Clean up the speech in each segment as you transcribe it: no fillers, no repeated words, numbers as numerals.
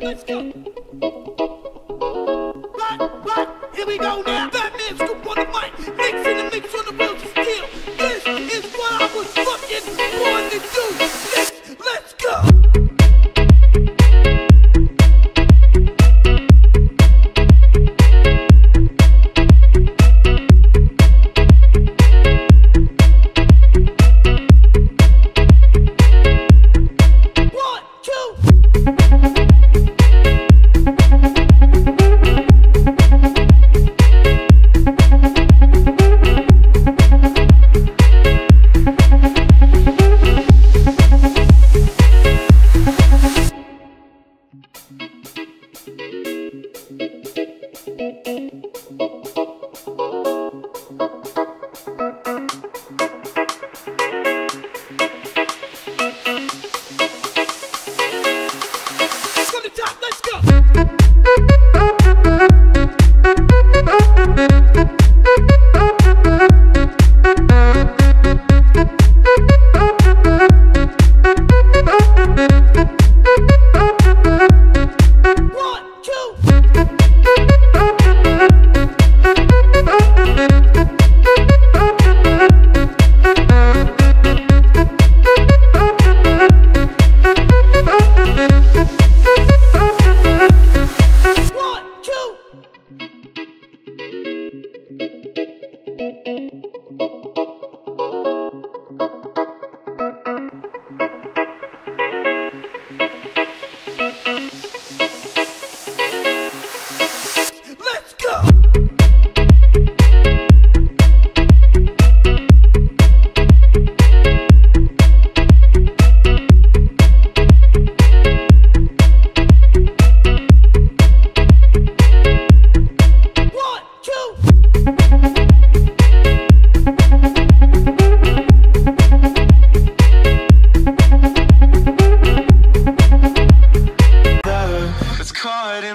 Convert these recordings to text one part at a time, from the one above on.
Let's go. Right, here we go now. Batman scoop on the mic, mix in the mix on the wheels of steel. This is what I was fucking born to do. Let's go.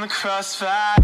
Crossfire.